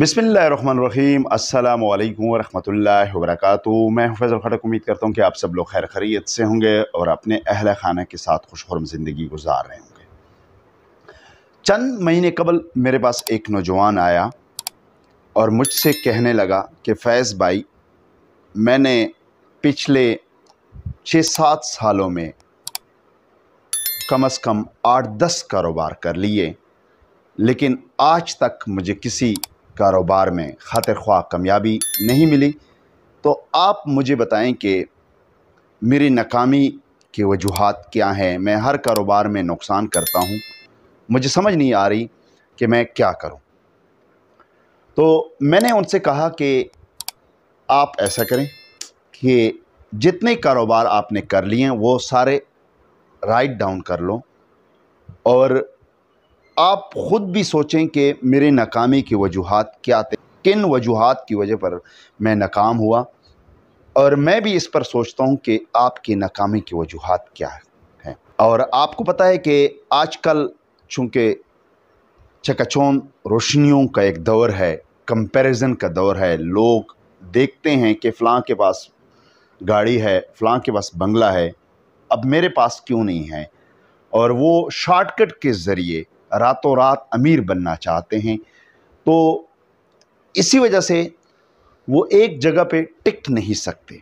बिस्मिल्लाहिर्रहमानिर्रहीम, अस्सलामु अलैकुम वरहमतुल्लाहि वबरकातुहू। मैं फैज़ल खड़क, उम्मीद करता हूँ कि आप सब लोग खैर खैरियत से होंगे और अपने अहल खाना के साथ खुशखुर्म ज़िंदगी गुजार रहे होंगे। चंद महीने कबल मेरे पास एक नौजवान आया और मुझसे कहने लगा कि फैज़ भाई, मैंने पिछले 6-7 सालों में कम से कम 8-10 कारोबार कर लिए, लेकिन आज तक मुझे किसी कारोबार में खातिर ख्वाह कामयाबी नहीं मिली। तो आप मुझे बताएं कि मेरी नाकामी की वजूहात क्या हैं। मैं हर कारोबार में नुकसान करता हूं, मुझे समझ नहीं आ रही कि मैं क्या करूं। तो मैंने उनसे कहा कि आप ऐसा करें कि जितने कारोबार आपने कर लिए हैं वो सारे राइट डाउन कर लो और आप ख़ुद भी सोचें कि मेरे नाकामी की वजूहात क्या थे, किन वजूहात की वजह पर मैं नाकाम हुआ। और मैं भी इस पर सोचता हूँ कि आपकी नाकामी की वजूहात क्या हैं। और आपको पता है कि आजकल चूँकि चकाचौंध रोशनियों का एक दौर है, कंपैरिजन का दौर है, लोग देखते हैं कि फ़लाँ के पास गाड़ी है, फ़लाँ के पास बंगला है, अब मेरे पास क्यों नहीं है। और वो शॉर्टकट के ज़रिए रातों रात अमीर बनना चाहते हैं। तो इसी वजह से वो एक जगह पे टिक नहीं सकते।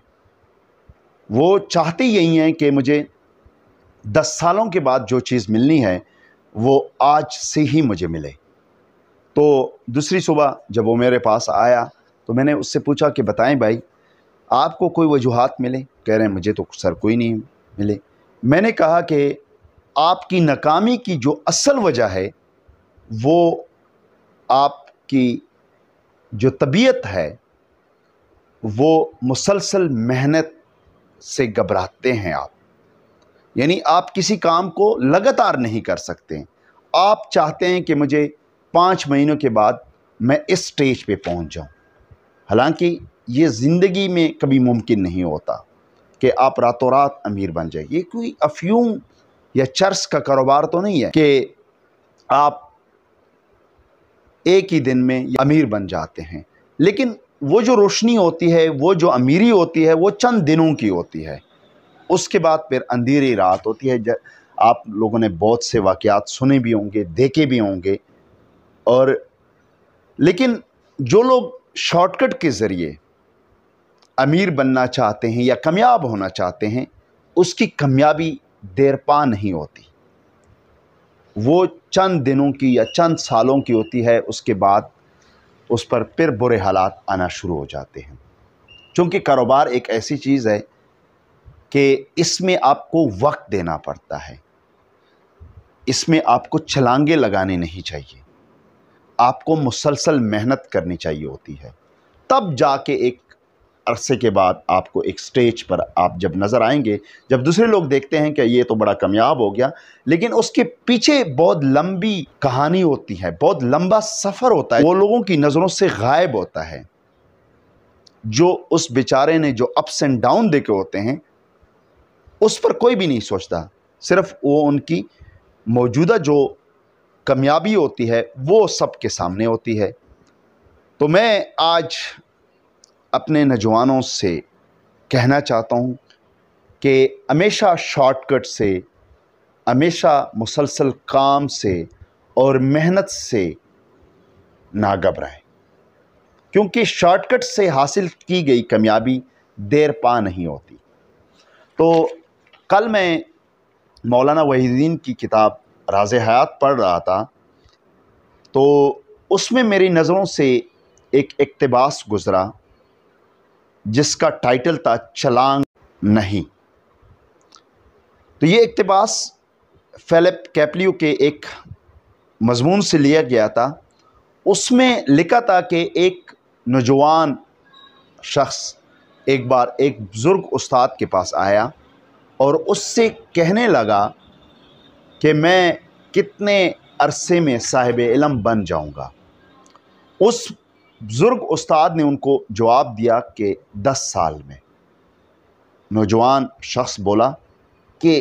वो चाहते यही हैं कि मुझे 10 सालों के बाद जो चीज़ मिलनी है वो आज से ही मुझे मिले। तो दूसरी सुबह जब वो मेरे पास आया तो मैंने उससे पूछा कि बताएं भाई, आपको कोई वजूहात मिले? कह रहे हैं मुझे तो सर कोई नहीं मिले। मैंने कहा कि आपकी नाकामी की जो असल वजह है वो आपकी जो तबीयत है, वो मुसलसल मेहनत से घबराते हैं आप, यानी आप किसी काम को लगातार नहीं कर सकते। आप चाहते हैं कि मुझे 5 महीनों के बाद मैं इस स्टेज पे पहुंच जाऊं, हालांकि ये ज़िंदगी में कभी मुमकिन नहीं होता कि आप रातों रात अमीर बन जाए। ये कोई अफ्यूम या चर्च का कारोबार तो नहीं है कि आप एक ही दिन में अमीर बन जाते हैं। लेकिन वो जो रोशनी होती है, वो जो अमीरी होती है, वो चंद दिनों की होती है, उसके बाद फिर अंधेरी रात होती है। आप लोगों ने बहुत से वाक़यात सुने भी होंगे, देखे भी होंगे। और लेकिन जो लोग शॉर्टकट के ज़रिए अमीर बनना चाहते हैं या कामयाब होना चाहते हैं, उसकी कामयाबी देर पा नहीं होती, वो चंद दिनों की या चंद सालों की होती है। उसके बाद उस पर फिर बुरे हालात आना शुरू हो जाते हैं। क्योंकि कारोबार एक ऐसी चीज़ है कि इसमें आपको वक्त देना पड़ता है, इसमें आपको छलांगे लगानी नहीं चाहिए, आपको मुसलसल मेहनत करनी चाहिए होती है। तब जाके एक अरसे के बाद आपको एक स्टेज पर आप जब नज़र आएंगे, जब दूसरे लोग देखते हैं कि ये तो बड़ा कामयाब हो गया, लेकिन उसके पीछे बहुत लंबी कहानी होती है, बहुत लंबा सफ़र होता है, वो लोगों की नज़रों से गायब होता है। जो उस बेचारे ने जो अप्स एंड डाउन देखे होते हैं उस पर कोई भी नहीं सोचता, सिर्फ वो उनकी मौजूदा जो कामयाबी होती है वो सबके सामने होती है। तो मैं आज अपने नौजवानों से कहना चाहता हूँ कि हमेशा शॉर्टकट से, हमेशा मुसलसल काम से और मेहनत से ना घबराएं, क्योंकि शॉर्टकट से हासिल की गई कामयाबी देर पा नहीं होती। तो कल मैं मौलाना वहीदीन की किताब राज़-ए-हयात पढ़ रहा था, तो उसमें मेरी नज़रों से एक इक्तिबास गुज़रा जिसका टाइटल था छलांग नहीं। तो ये इक्तिबास फेलिप कैपलियू के एक मजमून से लिया गया था। उसमें लिखा था कि एक नौजवान शख्स एक बार एक बुज़ुर्ग उस्ताद के पास आया और उससे कहने लगा कि मैं कितने अरसे में साहिबे इल्म बन जाऊँगा। उस बुज़ुर्ग उस्ताद ने उनको जवाब दिया कि 10 साल में। नौजवान शख्स बोला कि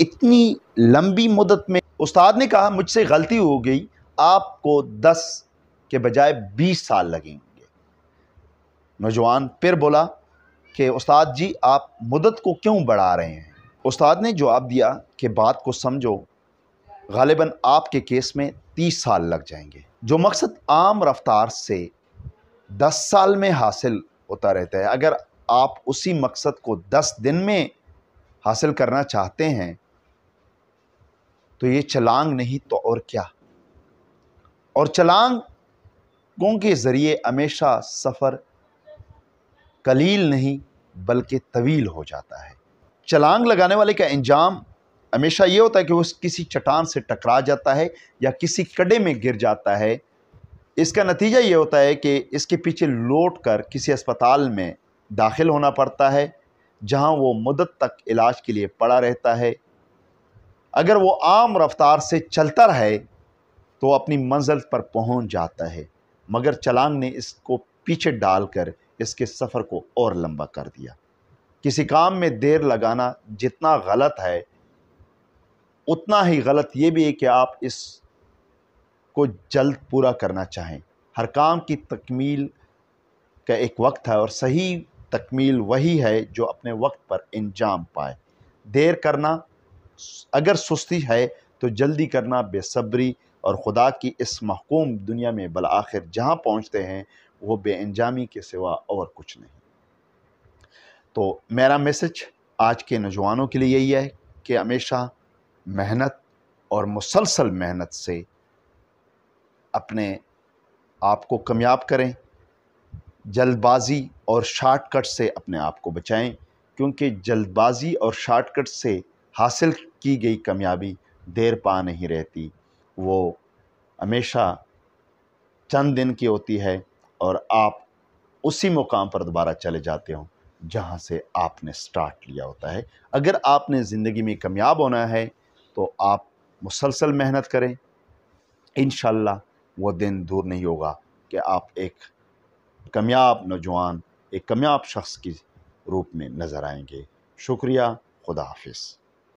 इतनी लंबी मुद्दत में? उस्ताद ने कहा मुझसे गलती हो गई, आपको 10 के बजाय 20 साल लगेंगे। नौजवान फिर बोला कि उस्ताद जी आप मुद्दत को क्यों बढ़ा रहे हैं? उस्ताद ने जवाब दिया कि बात को समझो, गालिबन आपके केस में 30 साल लग जाएंगे। जो मकसद आम रफ्तार से 10 साल में हासिल होता रहता है, अगर आप उसी मकसद को 10 दिन में हासिल करना चाहते हैं तो ये छलांग नहीं तो और क्या। और छलांगों के ज़रिए हमेशा सफ़र कलील नहीं बल्कि तवील हो जाता है। छलांग लगाने वाले का अंजाम हमेशा ये होता है कि वो किसी चट्टान से टकरा जाता है या किसी कड़े में गिर जाता है। इसका नतीजा ये होता है कि इसके पीछे लौट कर किसी अस्पताल में दाखिल होना पड़ता है, जहां वो मुद्दत तक इलाज के लिए पड़ा रहता है। अगर वो आम रफ्तार से चलता रहे तो अपनी मंजिल पर पहुंच जाता है, मगर छलांग ने इसको पीछे डालकर इसके सफ़र को और लंबा कर दिया। किसी काम में देर लगाना जितना गलत है, उतना ही गलत ये भी है कि आप इस को जल्द पूरा करना चाहें। हर काम की तकमील का एक वक्त है और सही तकमील वही है जो अपने वक्त पर अंजाम पाए। देर करना अगर सुस्ती है तो जल्दी करना बेसब्री और खुदा की इस महकूम दुनिया में बल आखिर जहाँ पहुँचते हैं वो बेअंजामी के सिवा और कुछ नहीं। तो मेरा मैसेज आज के नौजवानों के लिए यही है कि हमेशा मेहनत और मुसलसल मेहनत से अपने आप को कामयाब करें, जल्दबाजी और शॉर्टकट से अपने आप को बचाएं, क्योंकि जल्दबाजी और शॉर्टकट से हासिल की गई कामयाबी देर पा नहीं रहती, वो हमेशा चंद दिन की होती है और आप उसी मुकाम पर दोबारा चले जाते हो जहाँ से आपने स्टार्ट लिया होता है। अगर आपने ज़िंदगी में कामयाब होना है तो आप मुसलसल मेहनत करें, इंशाल्लाह वो दिन दूर नहीं होगा कि आप एक कामयाब नौजवान, एक कामयाब शख्स की रूप में नज़र आएंगे। शुक्रिया, खुदा हाफिज़।